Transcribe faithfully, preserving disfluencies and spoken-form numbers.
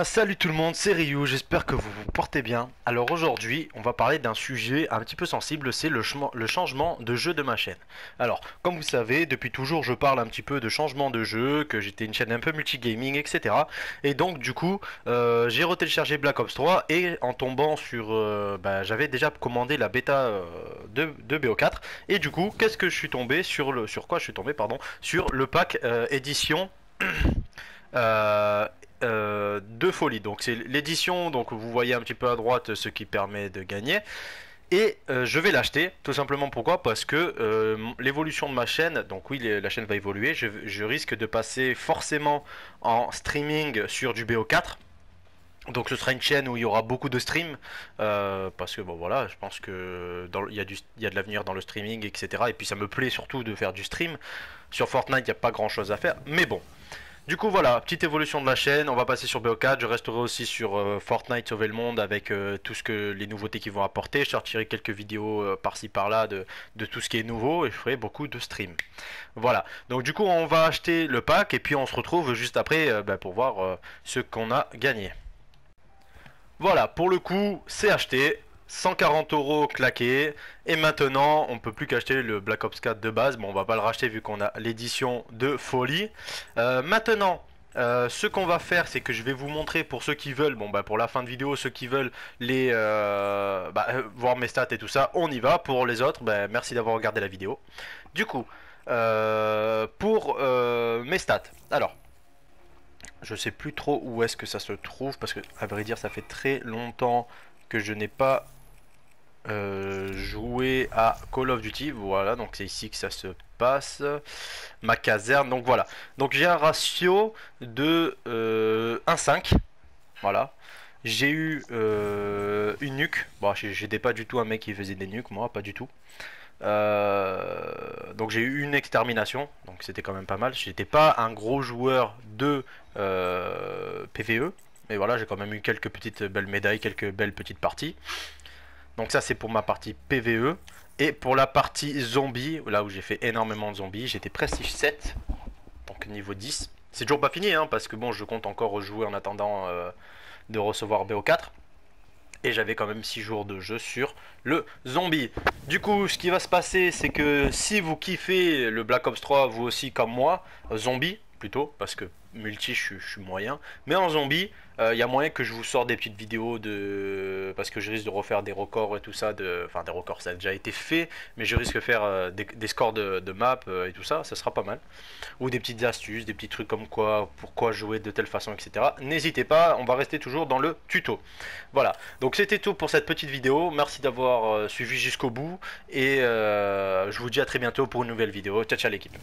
bien, salut tout le monde, c'est Ryu, j'espère que vous vous portez bien. Alors aujourd'hui, on va parler d'un sujet un petit peu sensible, c'est le, le changement de jeu de ma chaîne. Alors, comme vous savez, depuis toujours je parle un petit peu de changement de jeu, que j'étais une chaîne un peu multigaming, et cetera. Et donc du coup, euh, j'ai retéléchargé Black Ops trois et en tombant sur... Euh, bah, j'avais déjà commandé la bêta euh, de, de B O quatre. Et du coup, qu'est-ce que je suis tombé sur le... Sur quoi je suis tombé, pardon, sur le pack euh, édition... euh, Euh, de folie, donc c'est l'édition, donc vous voyez un petit peu à droite ce qui permet de gagner et euh, je vais l'acheter tout simplement. Pourquoi? Parce que euh, l'évolution de ma chaîne, donc oui les, la chaîne va évoluer, je, je risque de passer forcément en streaming sur du B O quatre. Donc ce sera une chaîne où il y aura beaucoup de streams, euh, parce que bon voilà, je pense que dans, il, y a du, il y a de l'avenir dans le streaming, et cetera. Et puis ça me plaît surtout de faire du stream. Sur Fortnite il n'y a pas grand chose à faire, mais bon. Du coup voilà, petite évolution de la chaîne, on va passer sur B O quatre, je resterai aussi sur euh, Fortnite Sauver le Monde avec euh, tout ce que les nouveautés qu'ils vont apporter, je sortirai quelques vidéos euh, par-ci par-là de, de tout ce qui est nouveau et je ferai beaucoup de streams. Voilà, donc du coup on va acheter le pack et puis on se retrouve juste après euh, bah, pour voir euh, ce qu'on a gagné. Voilà, pour le coup c'est acheté. cent quarante euros claqués et maintenant on peut plus qu'acheter le Black Ops quatre de base. Bon, on va pas le racheter vu qu'on a l'édition de folie. Euh, maintenant euh, ce qu'on va faire, c'est que je vais vous montrer, pour ceux qui veulent, bon bah pour la fin de vidéo, ceux qui veulent les euh, bah, voir mes stats et tout ça, on y va. Pour les autres, bah, merci d'avoir regardé la vidéo. Du coup euh, pour euh, mes stats, alors je sais plus trop où est-ce que ça se trouve parce que à vrai dire ça fait très longtemps que je n'ai pas Euh, jouer à Call of Duty. Voilà, donc c'est ici que ça se passe, ma caserne. Donc voilà, donc j'ai un ratio de euh, un virgule cinq. Voilà, j'ai eu euh, une nuque. Bon, j'étais pas du tout un mec qui faisait des nuques, moi, pas du tout. Euh, donc j'ai eu une extermination, donc c'était quand même pas mal. J'étais pas un gros joueur de euh, P V E, mais voilà, j'ai quand même eu quelques petites belles médailles, quelques belles petites parties. Donc ça c'est pour ma partie P V E. Et pour la partie zombie, là où j'ai fait énormément de zombies, j'étais prestige sept, donc niveau dix. C'est toujours pas fini hein, parce que bon, je compte encore rejouer en attendant euh, de recevoir B O quatre. Et j'avais quand même six jours de jeu sur le zombie. Du coup ce qui va se passer, c'est que si vous kiffez le Black Ops trois, vous aussi comme moi, euh, zombie plutôt, parce que multi je, je suis moyen, mais en zombie il euh, y a moyen que je vous sorte des petites vidéos de, parce que je risque de refaire des records et tout ça, de... enfin des records ça a déjà été fait, mais je risque de faire euh, des, des scores de, de map euh, et tout ça, ça sera pas mal, ou des petites astuces, des petits trucs comme quoi, pourquoi jouer de telle façon, etc. N'hésitez pas, on va rester toujours dans le tuto. Voilà, donc c'était tout pour cette petite vidéo, merci d'avoir euh, suivi jusqu'au bout et euh, je vous dis à très bientôt pour une nouvelle vidéo. Ciao ciao l'équipe.